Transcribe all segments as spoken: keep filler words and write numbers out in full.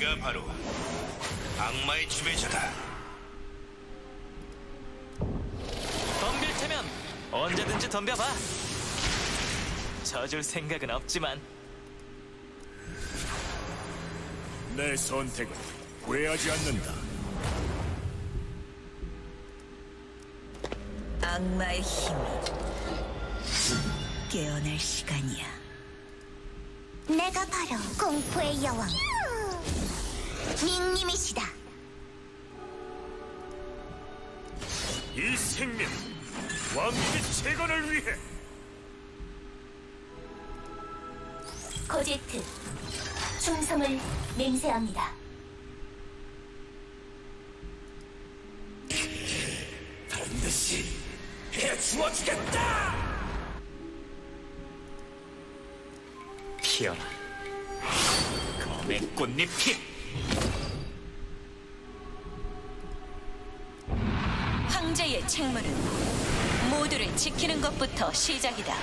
내가 바로 악마의 지배자다. 덤빌 테면 언제든지 덤벼봐. 져줄 생각은 없지만. 내 선택은 후회하지 않는다. 악마의 힘이 깨어날 시간이야. 내가 바로 공포의 여왕 밍님이시다. 이 생명 완벽히 재건을 위해 코제트 충성을 맹세합니다. 반드시 해주어주겠다. 피어라 검의 꽃잎이. 황제의 책무는 모두를 지키는 것부터 시작이다.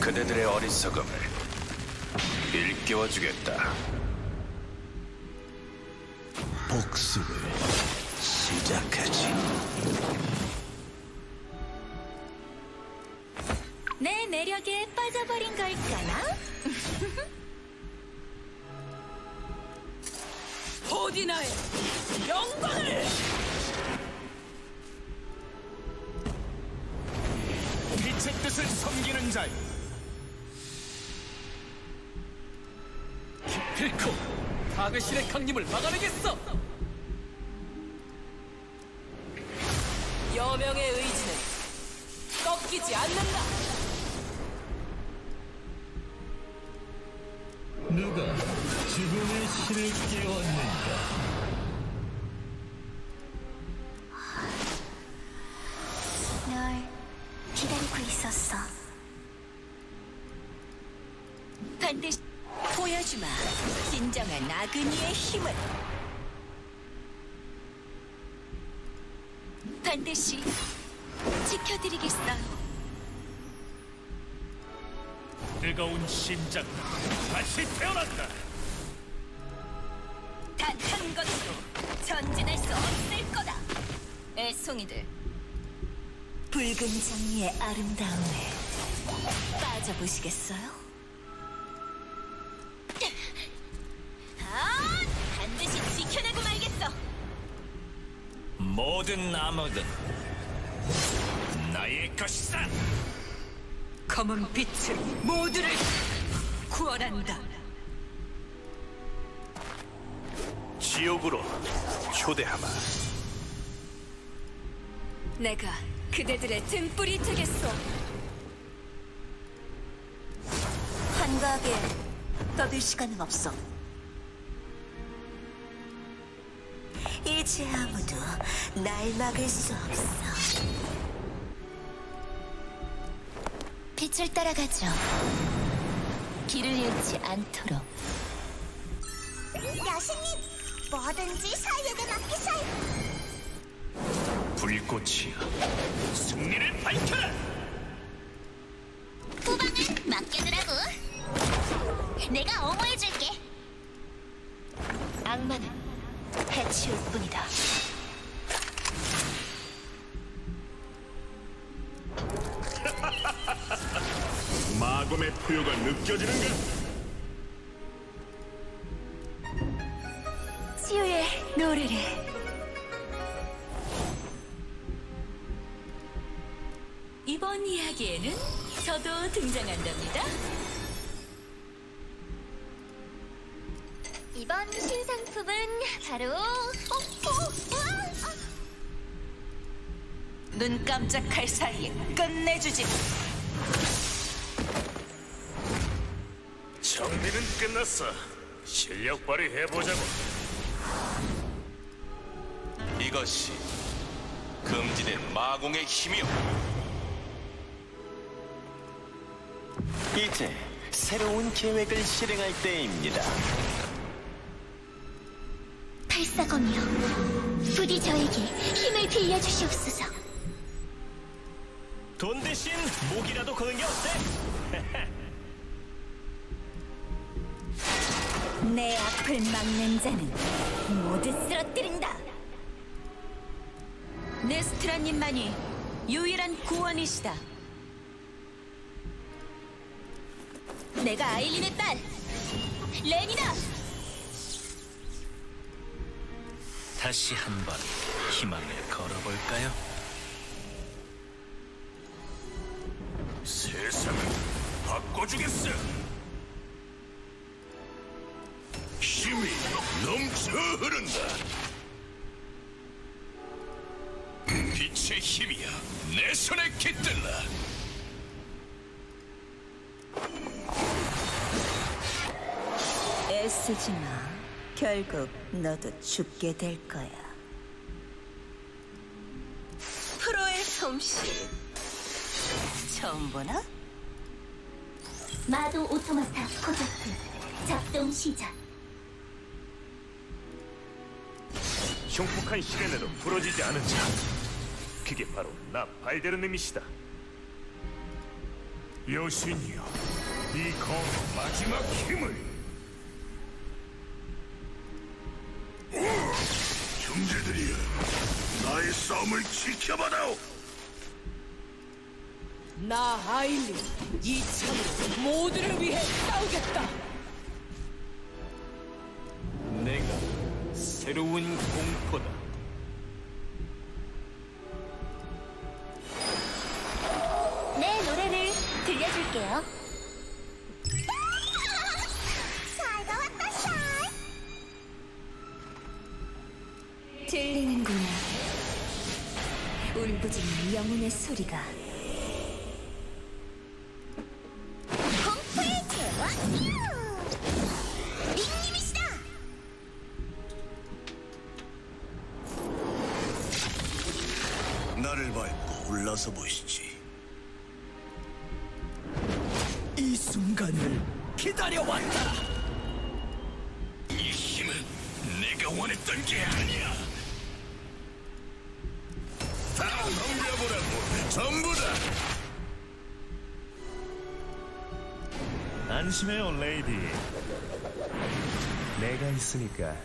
그대들의 어리석음을 일깨워주겠다. 복수를 시작하지. 내 매력에 빠져버린 걸까나? 오디나의 영광을! 빛의 뜻을 섬기는 자여! 필코 다그실의 강림을 막아내겠어! 여명의 의지는 꺾이지 않는다! 누가 죽음의 신을 깨웠는가? 널 기다리고 있었어. 반드시 보여주마, 진정한 아그니의 힘을. 반드시 지켜드리겠어요. 뜨거운 심장 다시 태어난다. 단 한 것도 전진할 수 없을 거다. 애송이들, 붉은 장미의 아름다움에 빠져보시겠어요? 지켜내고 말겠어. 모든 나무든 나의 것이다. 검은 빛은 모두를 구원한다. 지옥으로 초대하마. 내가 그대들의 등불이 되겠소. 환각에 떠들 시간은 없어. 이제 아무도 날 막을 수 없어. 빛을 따라가죠. 길을 잃지 않도록. 여신님, 뭐든지 사이에게 맡기세요. 불꽃이여, 승리를 밝혀라. 후방은 맡겨두라고. 내가 어머해줄게. 악마는 해치울 뿐이다. 마검의 포효가 느껴지는가? 치유의 노래를. 이번 이야기에는 저도 등장한답니다. 이번 신상품은 바로 눈 깜짝할 사이에 끝내주지. 정리는 끝났어. 실력 발휘해보자고. 이것이 금지된 마공의 힘이요. 이제 새로운 계획을 실행할 때입니다. 발사검이여, 부디 저에게 힘을 빌려주시옵소서. 돈 대신 목이라도 거는 게 어때? 내 앞을 막는 자는 모두 쓰러뜨린다. 네스트라님만이 유일한 구원이시다. 내가 아일린의 딸 렌이다. 다시 한번 희망을 걸어볼까요? 세상을 바꿔주겠어. 힘이 넘쳐 흐른다. 빛의 힘이야, 내 손에 깃들라. 애쓰지 마. 결국 너도 죽게 될 거야. 프로의 솜씨 처음 보나? 마도 오토마타 코자크 작동 시작. 흉폭한 시련에도 부러지지 않은 자, 그게 바로 나 발데르님이시다. 여신이여, 이 검의 마지막 힘을. 형제들이여, 나의 싸움을 지켜봐다오. 나 아일린, 이 참으로 모두를 위해 싸우겠다. 내가 새로운 공포다. 내 노래를 들려줄게요. 잘 나왔다, 샤이. 들리는구나. 울부짖는 영혼의 소리가. 공포의 제왕! 닉님이시다! 나를 밟고 올라서 보시지. 이 순간을 기다려왔다! 이 힘은 내가 원했던 게 아니야! 다 넘겨보라고, 전부 다. 안심해요, 레이디. 내가 있으니까.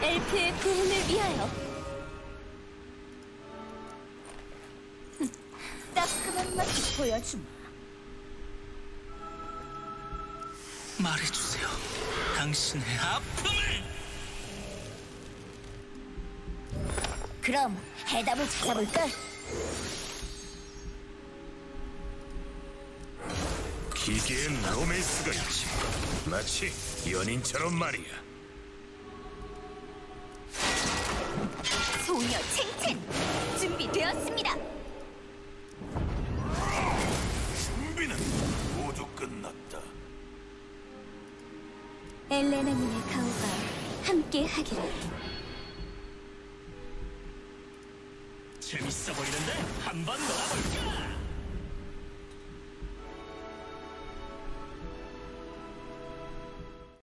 엘프의 구원을 위하여. 따끔한 맛을 보여주마. 말해주세요, 당신의 아픔을. 그럼 해답을 찾아볼까? 기계엔 로맨스가 있지. 마치 연인처럼 말이야. 소녀 챙챙 준비되었습니다. 준비는 모두 끝났다. 엘레나님의 가오가 함께 하기를. 재밌어 보이는데 한번 놀아볼까?